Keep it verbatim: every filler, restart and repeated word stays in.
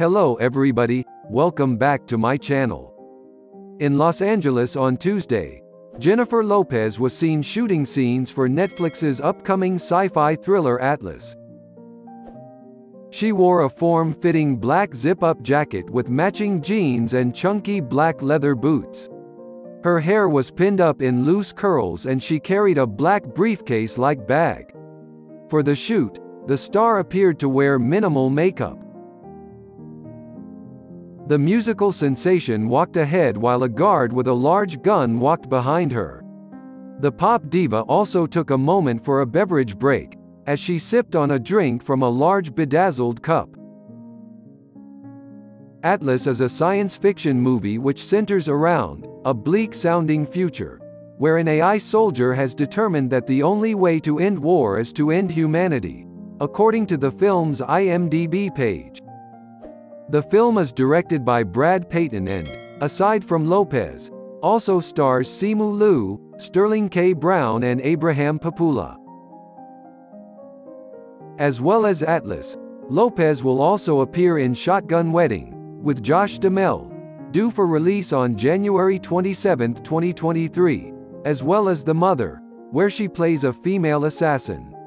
Hello everybody, welcome back to my channel. In Los Angeles on Tuesday, Jennifer Lopez was seen shooting scenes for Netflix's upcoming sci-fi thriller Atlas. She wore a form-fitting black zip-up jacket with matching jeans and chunky black leather boots. Her hair was pinned up in loose curls and she carried a black briefcase-like bag. For the shoot, the star appeared to wear minimal makeup. The musical sensation walked ahead while a guard with a large gun walked behind her. The pop diva also took a moment for a beverage break, as she sipped on a drink from a large bedazzled cup. Atlas is a science fiction movie which centers around a bleak-sounding future, where an A I soldier has determined that the only way to end war is to end humanity, according to the film's I M D B page. The film is directed by Brad Peyton and, aside from Lopez, also stars Simu Liu, Sterling K. Brown and Abraham Popoola. As well as Atlas, Lopez will also appear in Shotgun Wedding, with Josh Duhamel, due for release on January twenty-seventh, twenty twenty-three, as well as The Mother, where she plays a female assassin.